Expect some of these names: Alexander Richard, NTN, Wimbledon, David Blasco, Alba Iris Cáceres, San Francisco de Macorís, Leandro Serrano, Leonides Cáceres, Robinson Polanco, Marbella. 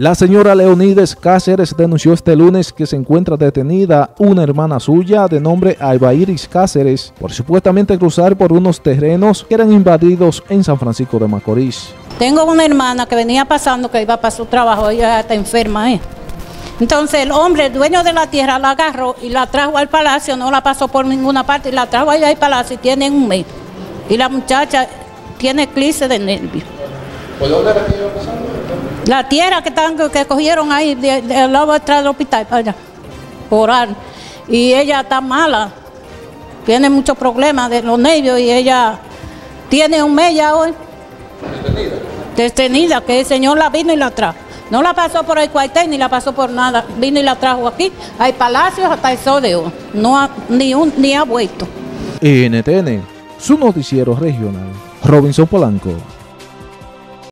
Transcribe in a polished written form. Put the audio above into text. La señora Leonides Cáceres denunció este lunes que se encuentra detenida una hermana suya de nombre Alba Iris Cáceres por supuestamente cruzar por unos terrenos que eran invadidos en San Francisco de Macorís. Tengo una hermana que venía pasando, que iba para su trabajo, ella está enferma. Entonces el hombre, el dueño de la tierra, la agarró y la trajo al palacio, no la pasó por ninguna parte, y la trajo allá al palacio y tienen un mes. Y la muchacha tiene eclipse de nervios. ¿Por dónde la iba pasando? La tierra que cogieron ahí, del lado atrás del hospital, para allá, por ahí. Y ella está mala, tiene muchos problemas de los nervios y ella tiene un mes ya hoy. ¿Detenida? Detenida, que el señor la vino y la trajo. No la pasó por el cuartel ni la pasó por nada, vino y la trajo aquí, hay palacios hasta el sol de hoy, ni ha vuelto. NTN, su noticiero regional, Robinson Polanco.